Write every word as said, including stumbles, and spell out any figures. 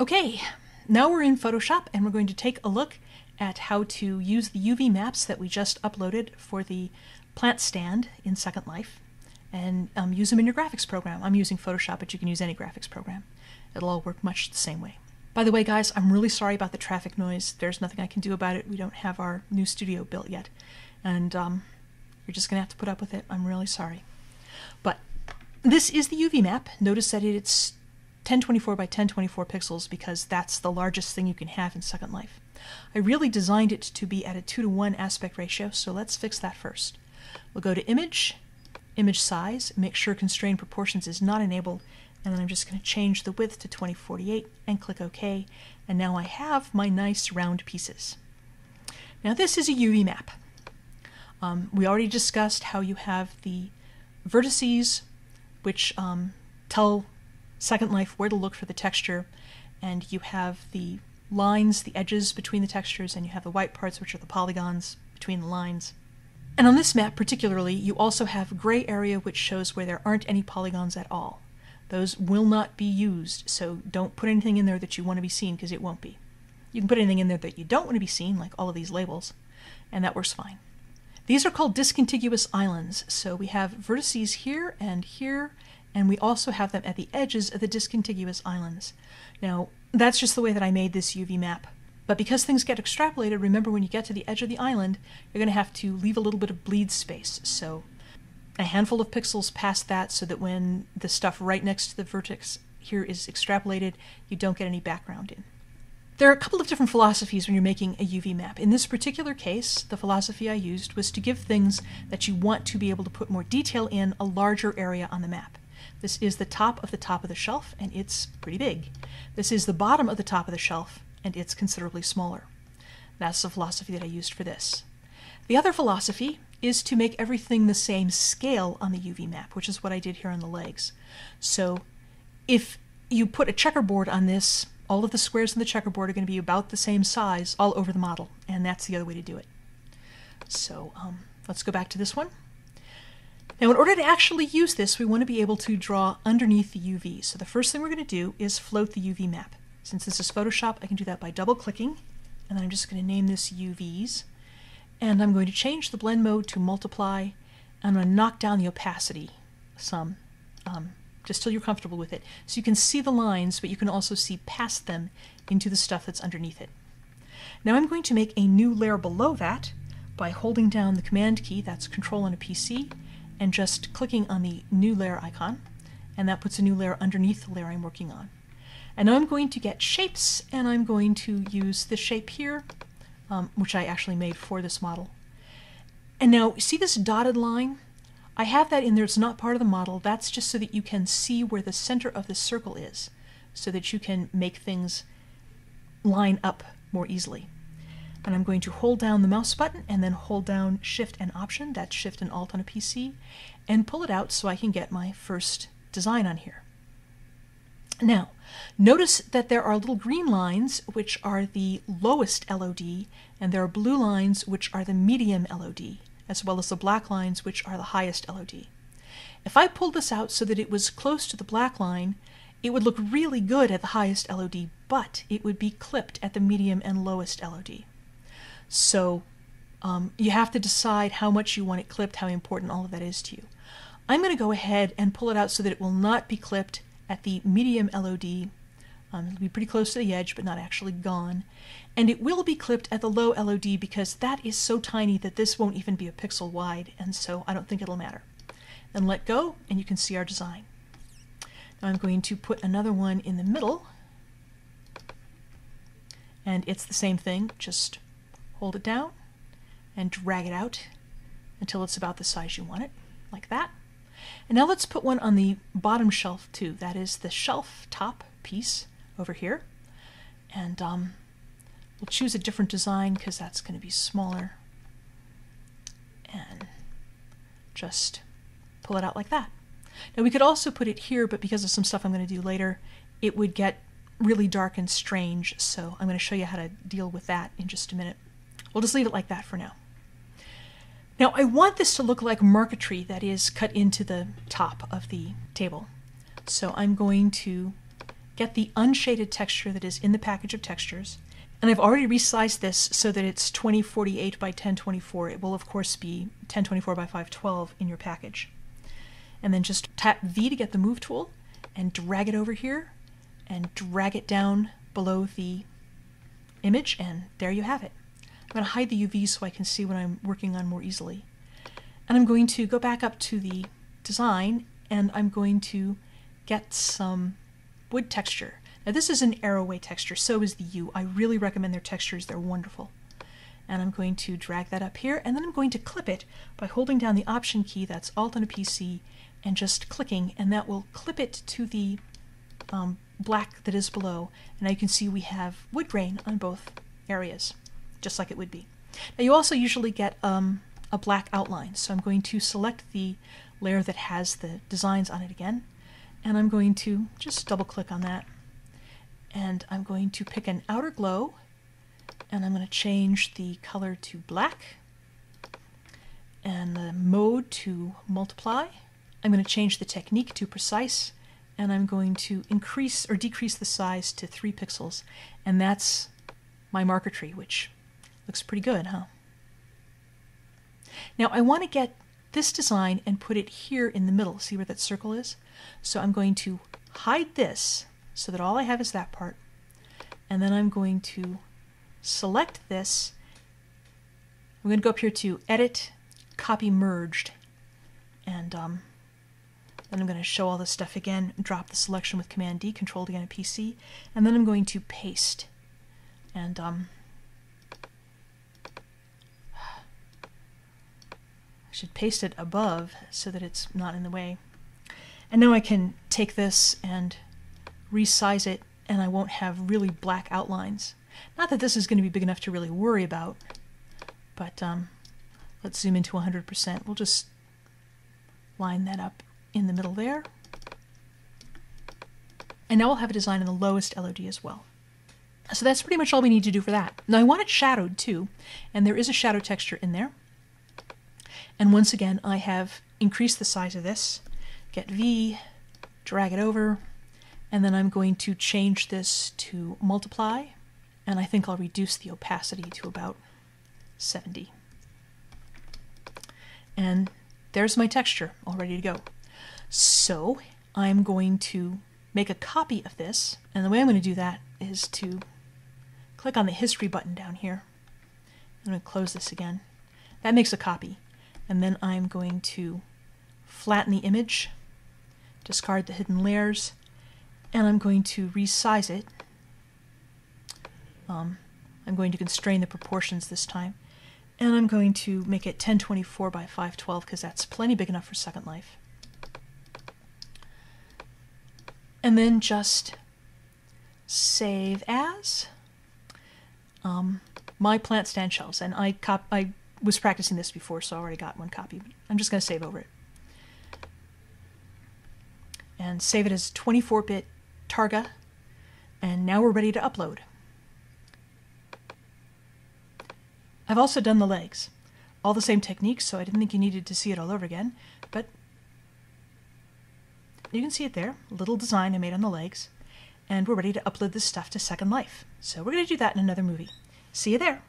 Okay, now we're in Photoshop and we're going to take a look at how to use the U V maps that we just uploaded for the plant stand in Second Life and um, use them in your graphics program. I'm using Photoshop, but you can use any graphics program. It'll all work much the same way. By the way, guys, I'm really sorry about the traffic noise. There's nothing I can do about it. We don't have our new studio built yet, and um, you're just gonna have to put up with it. I'm really sorry. But this is the U V map. Notice that it's ten twenty-four by ten twenty-four pixels because that's the largest thing you can have in Second Life. I really designed it to be at a two to one aspect ratio, so let's fix that first. We'll go to Image, Image Size, make sure Constrained Proportions is not enabled, and then I'm just going to change the width to twenty forty-eight and click OK, and now I have my nice round pieces. Now this is a U V map. Um, we already discussed how you have the vertices, which um, tell Second Life where to look for the texture, and you have the lines, the edges between the textures, and you have the white parts, which are the polygons between the lines. And on this map particularly, you also have a gray area which shows where there aren't any polygons at all. Those will not be used, so don't put anything in there that you want to be seen, because it won't be. You can put anything in there that you don't want to be seen, like all of these labels, and that works fine. These are called discontiguous islands, so we have vertices here and here, and we also have them at the edges of the discontiguous islands. Now, that's just the way that I made this U V map. But because things get extrapolated, remember when you get to the edge of the island, you're going to have to leave a little bit of bleed space. So a handful of pixels past that so that when the stuff right next to the vertex here is extrapolated, you don't get any background in. There are a couple of different philosophies when you're making a U V map. In this particular case, the philosophy I used was to give things that you want to be able to put more detail in a larger area on the map. This is the top of the top of the shelf, and it's pretty big. This is the bottom of the top of the shelf, and it's considerably smaller. That's the philosophy that I used for this. The other philosophy is to make everything the same scale on the U V map, which is what I did here on the legs. So if you put a checkerboard on this, all of the squares in the checkerboard are going to be about the same size all over the model, and that's the other way to do it. So um, let's go back to this one. Now, in order to actually use this, we want to be able to draw underneath the U V. So the first thing we're going to do is float the U V map. Since this is Photoshop, I can do that by double-clicking, and I'm just going to name this U Vs. And I'm going to change the blend mode to multiply, and I'm going to knock down the opacity some, um, just till you're comfortable with it. So you can see the lines, but you can also see past them into the stuff that's underneath it. Now I'm going to make a new layer below that by holding down the Command key, that's Control on a P C, and just clicking on the new layer icon, and that puts a new layer underneath the layer I'm working on. And now I'm going to get shapes, and I'm going to use this shape here, um, which I actually made for this model. And now, see this dotted line? I have that in there, it's not part of the model, that's just so that you can see where the center of the circle is, so that you can make things line up more easily. And I'm going to hold down the mouse button and then hold down Shift and Option, that's Shift and Alt on a P C, and pull it out so I can get my first design on here. Now, notice that there are little green lines which are the lowest L O D, and there are blue lines which are the medium L O D, as well as the black lines which are the highest L O D. If I pulled this out so that it was close to the black line, it would look really good at the highest L O D, but it would be clipped at the medium and lowest L O D. So um, you have to decide how much you want it clipped, how important all of that is to you. I'm going to go ahead and pull it out so that it will not be clipped at the medium L O D. Um, it'll be pretty close to the edge, but not actually gone. And it will be clipped at the low L O D because that is so tiny that this won't even be a pixel wide, and so I don't think it'll matter. Then let go, and you can see our design. Now I'm going to put another one in the middle, and it's the same thing, just hold it down and drag it out until it's about the size you want it, like that. And now let's put one on the bottom shelf too. That is the shelf top piece over here. And um, we'll choose a different design because that's going to be smaller. And just pull it out like that. Now we could also put it here, but because of some stuff I'm going to do later, it would get really dark and strange. So I'm going to show you how to deal with that in just a minute. We'll just leave it like that for now. Now I want this to look like marquetry that is cut into the top of the table. So I'm going to get the unshaded texture that is in the package of textures. And I've already resized this so that it's twenty forty-eight by ten twenty-four. It will, of course, be ten twenty-four by five twelve in your package. And then just tap V to get the Move tool and drag it over here and drag it down below the image, and there you have it. I'm going to hide the U V so I can see what I'm working on more easily. And I'm going to go back up to the design, and I'm going to get some wood texture. Now this is an Arroway texture, so is the U. I really recommend their textures, they're wonderful. And I'm going to drag that up here, and then I'm going to clip it by holding down the Option key, that's Alt on a P C, and just clicking, and that will clip it to the um, black that is below. And now you can see we have wood grain on both areas, just like it would be. Now you also usually get um, a black outline, so I'm going to select the layer that has the designs on it again, and I'm going to just double-click on that. And I'm going to pick an outer glow, and I'm going to change the color to black and the mode to multiply. I'm going to change the technique to precise, and I'm going to increase or decrease the size to three pixels. And that's my marker tree, which looks pretty good, huh? Now I want to get this design and put it here in the middle. See where that circle is? So I'm going to hide this, so that all I have is that part. And then I'm going to select this. I'm going to go up here to Edit, Copy Merged. And um, then I'm going to show all this stuff again, drop the selection with Command D, Control D on a P C. And then I'm going to paste. And um, I should paste it above so that it's not in the way. And now I can take this and resize it, and I won't have really black outlines. Not that this is going to be big enough to really worry about, but um, let's zoom into one hundred percent. We'll just line that up in the middle there. And now we'll have a design in the lowest L O D as well. So that's pretty much all we need to do for that. Now I want it shadowed too, and there is a shadow texture in there. And once again, I have increased the size of this. Get V, drag it over, and then I'm going to change this to multiply, and I think I'll reduce the opacity to about seventy. And there's my texture all ready to go. So I'm going to make a copy of this, and the way I'm going to do that is to click on the history button down here. I'm going to close this again. That makes a copy. And then I'm going to flatten the image, discard the hidden layers, and I'm going to resize it. Um, I'm going to constrain the proportions this time, and I'm going to make it ten twenty-four by five twelve because that's plenty big enough for Second Life. And then just save as um, my plant stand shelves. And I cop I was practicing this before, so I already got one copy. But I'm just going to save over it and save it as twenty-four bit Targa, and now we're ready to upload. I've also done the legs. All the same techniques, so I didn't think you needed to see it all over again, but you can see it there, a little design I made on the legs, and we're ready to upload this stuff to Second Life. So we're going to do that in another movie. See you there!